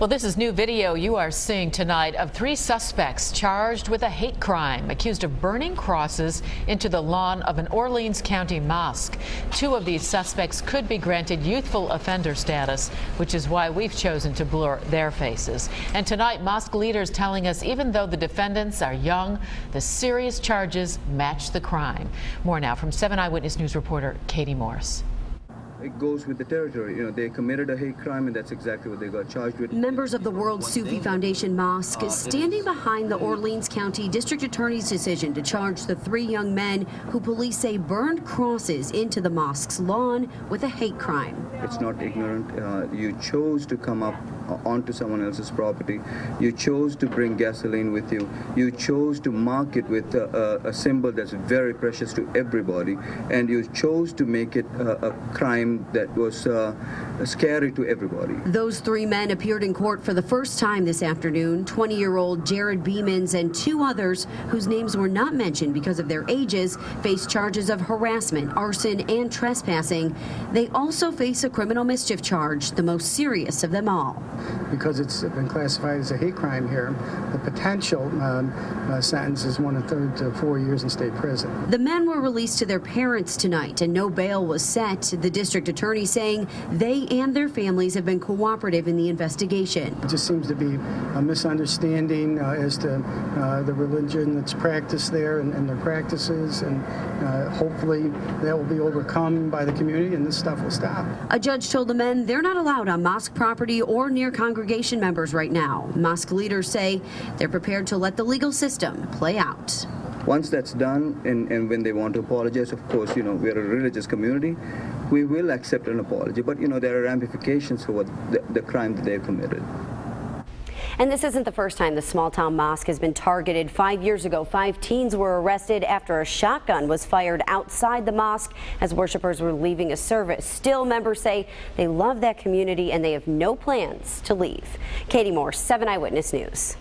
Well, this is new video you are seeing tonight of three suspects charged with a hate crime, accused of burning crosses into the lawn of an Orleans County mosque. Two of these suspects could be granted youthful offender status, which is why we've chosen to blur their faces. And tonight, mosque leaders telling us even though the defendants are young, the serious charges match the crime. More now from 7 Eyewitness News reporter Katie Morse. It goes with the territory. You know, they committed a hate crime, and that's exactly what they got charged with. Members of the World Sufi Foundation Mosque is standing behind the Orleans County District Attorney's decision to charge the three young men who police say burned crosses into the mosque's lawn with a hate crime. It's not ignorant. You chose to come up onto someone else's property. You chose to bring gasoline with you. You chose to mark it with a symbol that's very precious to everybody, and you chose to make it a crime that was scary to everybody. Those three men appeared in court for the first time this afternoon, 20-year-old Jared Beamans and two others whose names were not mentioned because of their ages face charges of harassment, arson, and trespassing. They also face a criminal mischief charge, the most serious of them all. Because it's been classified as a hate crime here, the potential sentence is 1 1/3 to 4 years in state prison. The men were released to their parents tonight and no bail was set. The district attorney saying they and their families have been cooperative in the investigation. It just seems to be a misunderstanding as to the religion that's practiced there and their practices, and hopefully that will be overcome by the community and this stuff will stop. A judge told the men they're not allowed on mosque property or near congregation members right now. Mosque leaders say they're prepared to let the legal system play out. Once that's done, and when they want to apologize, of course, you know, we're a religious community, we will accept an apology. But, you know, there are ramifications for what the crime that they've committed. And this isn't the first time the small-town mosque has been targeted. 5 years ago, 5 teens were arrested after a shotgun was fired outside the mosque as worshipers were leaving a service. Still, members say they love that community and they have no plans to leave. Katie Moore, 7 Eyewitness News.